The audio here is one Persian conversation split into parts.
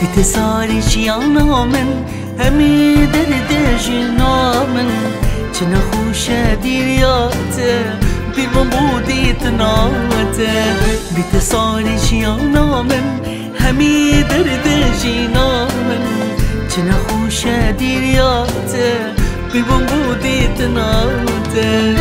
بی‌تساری چیانامن همی درد جنامن چنا خوشه دیریاته بی بودیت ناته بی‌تساری چیانامن همی درد جنامن چنا خوشه دیریاته بی بودیت ناته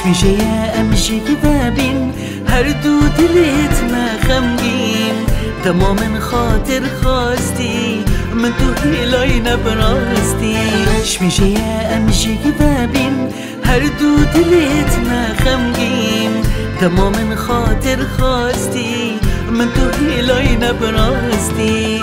شمیجه امشی ببین هر دو دلیت ما غمگین تمام خاطر خواستی من تو هیلای نبراستی شمیجه امشی ببین هر دو دلیت ما غمگین تمام خاطر خواستی من تو هیلای نبراستی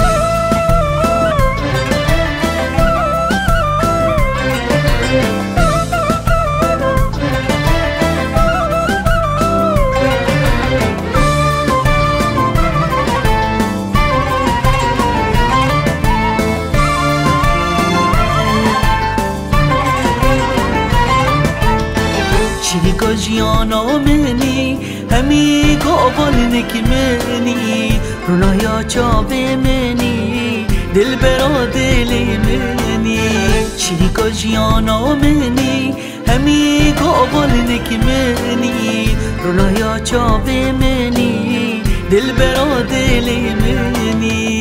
چیکو جیانا منی همی گوبال نکی منی رونایا چابه منی دل برا دلی منی چیکو جیانا منی همی گوبال نکی منی رونایا چابه منی دل برا دلی منی